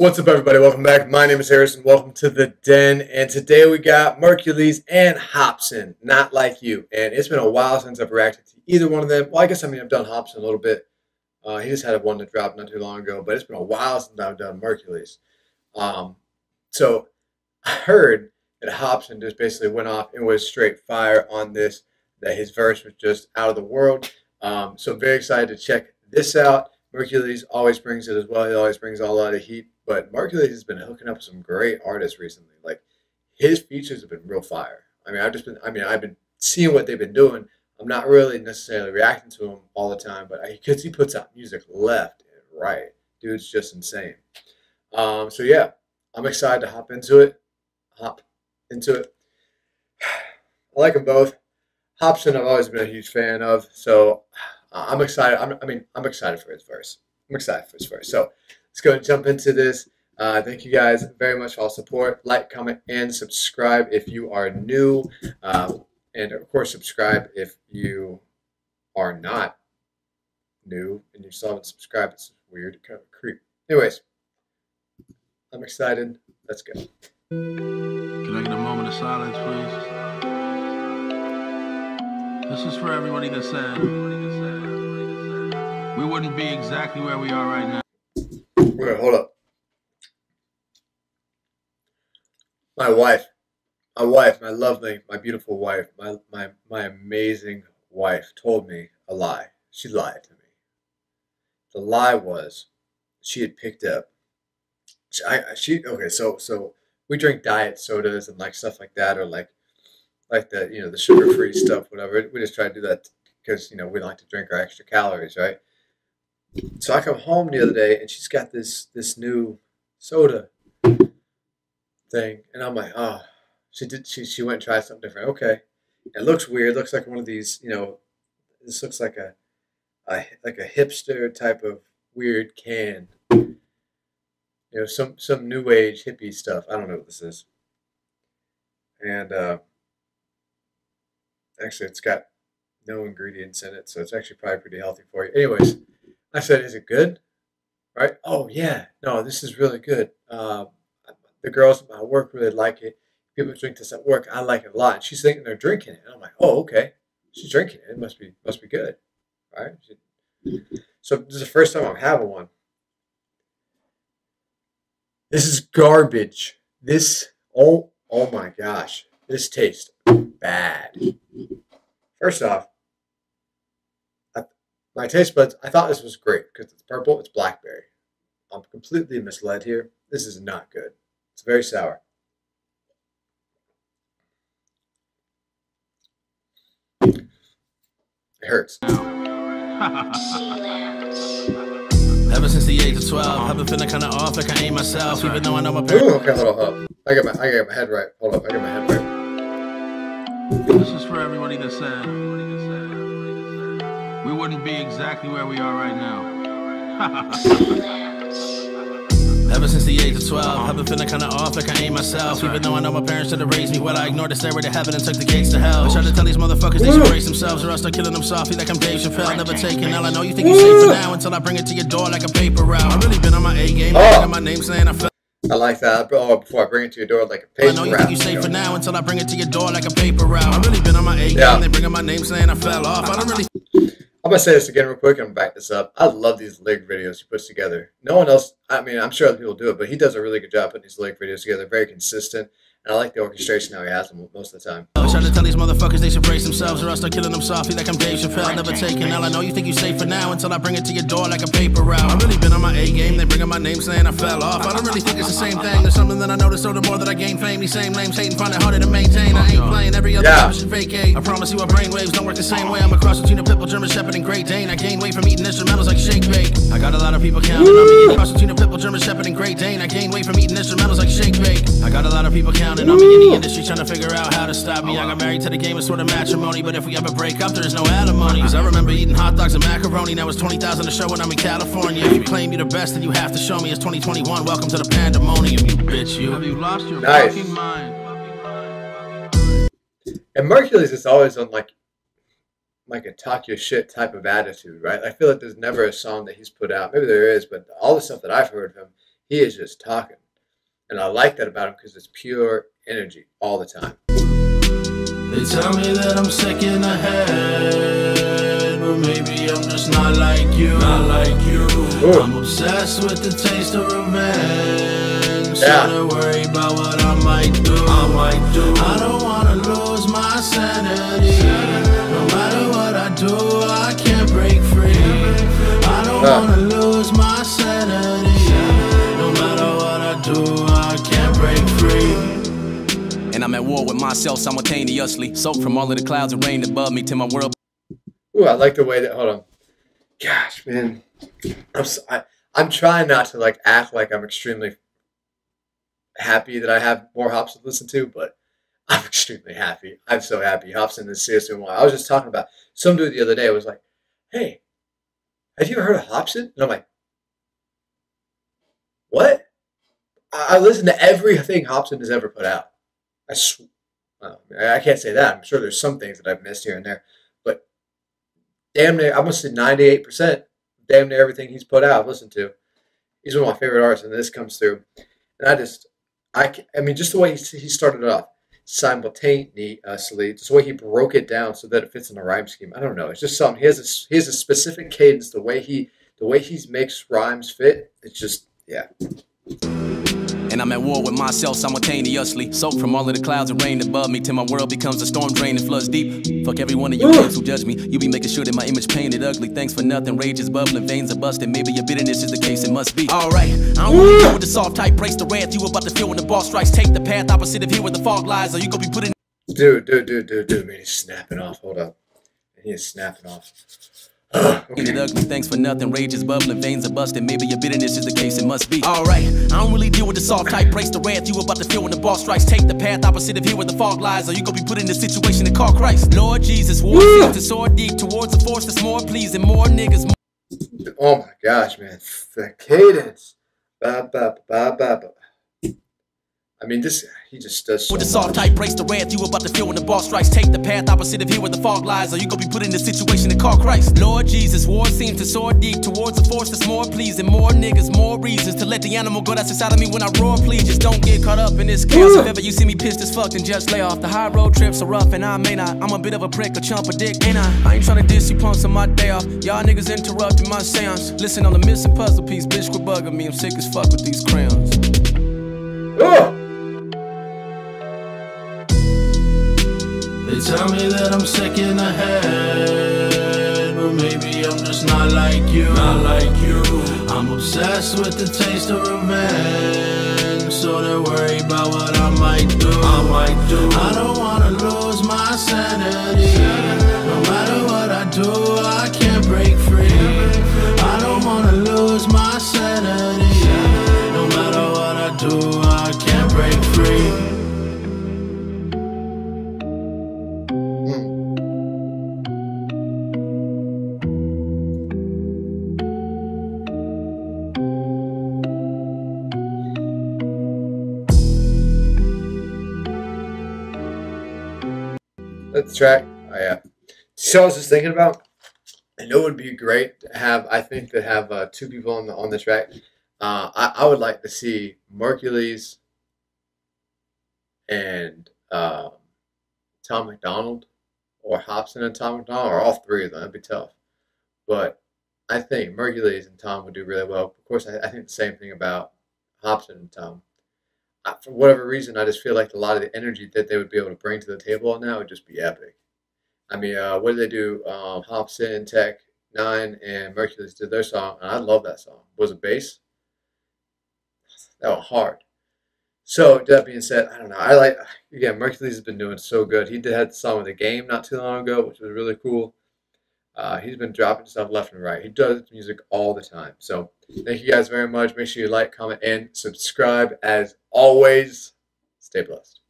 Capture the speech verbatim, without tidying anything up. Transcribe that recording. What's up, everybody? Welcome back. My name is Harrison. Welcome to The Den. And today we got Merkules and Hopsin, Not Like You. And it's been a while since I've reacted to either one of them. Well, I guess, I mean, I've done Hopsin a little bit. Uh, he just had one that dropped not too long ago. But it's been a while since I've done Merkules. Um, so I heard that Hopsin just basically went off and was straight fire on this, that his verse was just out of the world. Um, so I'm very excited to check this out. Merkules always brings it as well. He always brings a lot of heat. But Merkules has been hooking up some great artists recently. Like, his features have been real fire. I mean, I've just been, I mean, I've been seeing what they've been doing. I'm not really necessarily reacting to him all the time, but because he puts out music left and right. Dude's just insane. Um, so yeah, I'm excited to hop into it. Hop into it. I like them both. Hopsin, I've always been a huge fan of. So uh, I'm excited. I'm, I mean, I'm excited for his verse. I'm excited for his verse. So let's go and jump into this. Uh, thank you guys very much for all support. Like, comment, and subscribe if you are new. Uh, and, of course, subscribe if you are not new and you still haven't subscribed. It's weird. Kind of creep. Anyways, I'm excited. Let's go. Can I get a moment of silence, please? This is for everybody that said we wouldn't be exactly where we are right now. Wait, hold up. My wife, my wife, my lovely, my beautiful wife, my, my, my amazing wife told me a lie. She lied to me. The lie was she had picked up. She, I, she okay. So so we drink diet sodas and like stuff like that, or like like the you know the sugar free stuff, whatever. We just try to do that because you know we like to drink our extra calories, right? So I come home the other day, and she's got this this new soda thing, and I'm like, oh, she did. She she went and tried something different. Okay, it looks weird. Looks like one of these, you know, this looks like a, a like a hipster type of weird can. You know, some some new age hippie stuff. I don't know what this is. And uh, actually, it's got no ingredients in it, so it's actually probably pretty healthy for you. Anyways. I said, is it good? Right? Oh, yeah. No, this is really good. Uh, the girls at my work really like it. People drink this at work. I like it a lot. And she's thinking they're drinking it. And I'm like, oh, okay. She's drinking it. It must be must be good. Right? So this is the first time I'm having one. This is garbage. This, oh, oh my gosh. This tastes bad. First off, my taste buds, I thought this was great because it's purple, it's blackberry. I'm completely misled here. This is not good. It's very sour. It hurts. Ever since the age of twelve, I've been feeling kind of off like I ain't myself, even though I know my parents. Ooh, okay, hold on, hold on. I got my, I got my head right. Hold up, I got my head right. This is for everybody that said we wouldn't be exactly where we are right now. Ever since the age of twelve, I've been feeling kind of off like I ain't myself. Even though I know my parents should have raised me, well, I ignored the stairway to heaven and took the gates to hell. I tried to tell these motherfuckers they should brace themselves, or I'll start killing them softly like I'm Dave Chappelle. Never taking L. I know you think you're safe for now until I bring it to your door like a paper route. I've really been on my A game, oh. My name saying I felt. I like that. Oh, before I bring it to your door like a paper route. I know you think you safe for now until I bring it to your door like a paper route. I've really been on my A game. Yeah. They bring up my name saying I fell off. I don't really. I'm going to say this again real quick and back this up. I love these lyric videos he puts together. No one else, I mean, I'm sure other people do it, but he does a really good job putting these lyric videos together. Very consistent. And I like the orchestration how he has them most of the time. I try to tell these motherfuckers they should brace themselves, or I'll start killing them softly like I'm Dave Chappelle. Never taking L. I know you think you're safe for now until I bring it to your door like a paper route. I've really been on my A game. They bring up my name saying I fell off. I don't really think it's the same thing. There's something that I noticed. So the more that I gain fame, these same lames hating, find it harder to maintain. I ain't playing every other yeah. Option vacate. I promise you, our brainwaves don't work the same way. I'm a cross between a pitbull, German Shepherd, and Great Dane. I gain weight from eating instrumentals like Shake Bake. I got a lot of people counting on me. Cross between a pitbull, German Shepherd, and Great Dane. I gain weight from eating instrumentals like Shake Bake. I got a lot of people counting. And I'm in the industry trying to figure out how to stop me. I got married to the game, it's sort of matrimony. But if we ever break up, there's no alimony. Cause I remember eating hot dogs and macaroni. Now it's twenty thousand a show when I'm in California. If you claim you're the best, then you have to show me. It's twenty twenty-one, welcome to the pandemonium, you bitch, you. Have you lost your nice. Fucking mind? And Merkules is always on like, like a talk your shit type of attitude, right? I feel like there's never a song that he's put out. Maybe there is, but all the stuff that I've heard of him, He is just talking. And I like that about him because it's pure energy all the time. They tell me that I'm sick in the head, but maybe I'm just not like you. Not like you. Ooh. I'm obsessed with the taste of revenge. Yeah. So don't worry about what I might do. I might do. I don't want to lose my sanity. No matter what I do, I can't break free. I don't uh. want to lose my sanity. No matter what I do, I can't break free. And I'm at war with myself simultaneously, soaked from all of the clouds and rain above me to my world. Ooh, I like the way that, hold on. Gosh, man. I'm, so, I, I'm trying not to like act like I'm extremely happy that I have more Hopsin to listen to, but I'm extremely happy. I'm so happy. Hopsin is seriously one. I was just talking about some dude the other day was like, hey, have you ever heard of Hopsin? And I'm like, what? I, I listen to everything Hopsin has ever put out. I, sw well, I can't say that. I'm sure there's some things that I've missed here and there, but damn near, I'm going to say ninety-eight percent, damn near everything he's put out, I've listened to. He's one of my favorite artists, and this comes through. And I just, I, I mean, just the way he, he started it off, simultaneously, just the way he broke it down so that it fits in the rhyme scheme. I don't know. It's just something. He has a, he has a specific cadence. The way he, the way he makes rhymes fit, it's just, yeah. And I'm at war with myself simultaneously, soaked from all of the clouds and rain above me till my world becomes a storm drain and floods deep. Fuck every one of you kids who judge me. You be making sure that my image painted ugly. Thanks for nothing. Rage is bubbling, veins are busted. Maybe your bitterness is the case, it must be. Alright, I don't wanna deal with the soft type. Brace the wrath you about to feel when the ball strikes. Take the path opposite of here where the fog lies, or you gonna be put in. Dude, dude, dude, dude, dude, man, he's snapping off. Hold up. He is snapping off. Uh, okay. Ugly, thanks for nothing. Rage is bubbling, veins are busted. Maybe your bitterness is the case, it must be. Alright, I don't really deal with the soft type. Brace the wrath you about to feel when the ball strikes. Take the path opposite of here where the fog lies, or you could be put in a situation that call Christ. Lord Jesus, war seems to soar deep towards a force that's more pleasing, more niggas. More oh my gosh, man. The cadence. Ba ba ba ba ba. I mean, this, he just does so with the soft type, brace the wrath you about to feel when the ball strikes. Take the path opposite of here where the fog lies, or you could be put in a situation that call Christ. Lord Jesus, war seems to soar deep towards a force that's more pleasing, more niggas, more reasons to let the animal go that's inside of me when I roar, please. Just don't get caught up in this chaos. If ever you see me pissed as fuck, then just lay off. The high road trips are rough, and I may not. I'm a bit of a prick, a chump, a dick, ain't I? I ain't trying to diss you punks on my day off. Y'all niggas interrupting my seance. Listen, on the missing puzzle piece, bitch, quit bugging me. I'm sick as fuck with these crayons. Ooh. They tell me that I'm sick in the head, but maybe I'm just not like you. Not like you. I'm obsessed with the taste of revenge, so don't worry about what I might do. I might do. I don't wanna lose my sanity. No matter what I do, I can't break free. I don't wanna lose my sanity. No matter what I do, I can't break free. The track, oh yeah. So I was just thinking about, I know it would be great to have. I think to have uh, two people on the on the track. Uh, I I would like to see Merkules and uh, Tom McDonald, or Hopsin and Tom McDonald, or all three of them. That'd be tough. But I think Merkules and Tom would do really well. Of course, I, I think the same thing about Hopsin and Tom. For whatever reason, I just feel like a lot of the energy that they would be able to bring to the table on that would just be epic. I mean, uh, what did they do? Um, Hopsin, Tech N nine ne, and Merkules did their song, and I love that song. Was it bass? That was hard. So, that being said, I don't know. I like, again, Merkules has been doing so good. He did have the song with The Game not too long ago, which was really cool. Uh, he's been dropping stuff left and right. He does music all the time. So thank you guys very much. Make sure you like, comment, and subscribe. As always, stay blessed.